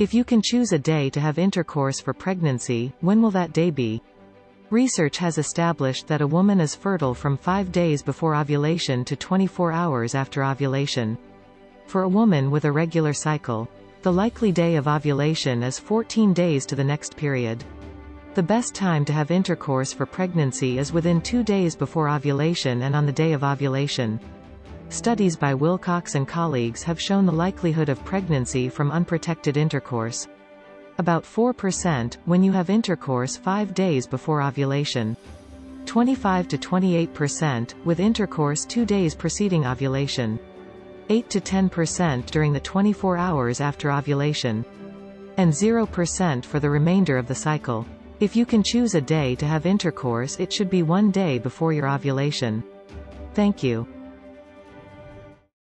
If you can choose a day to have intercourse for pregnancy, when will that day be? Research has established that a woman is fertile from 5 days before ovulation to 24 hours after ovulation. For a woman with a regular cycle, the likely day of ovulation is 14 days to the next period. The best time to have intercourse for pregnancy is within 2 days before ovulation and on the day of ovulation. Studies by Wilcox and colleagues have shown the likelihood of pregnancy from unprotected intercourse. About 4% when you have intercourse 5 days before ovulation. 25 to 28% with intercourse 2 days preceding ovulation. 8 to 10% during the 24 hours after ovulation. And 0% for the remainder of the cycle. If you can choose a day to have intercourse, it should be 1 day before your ovulation. Thank you.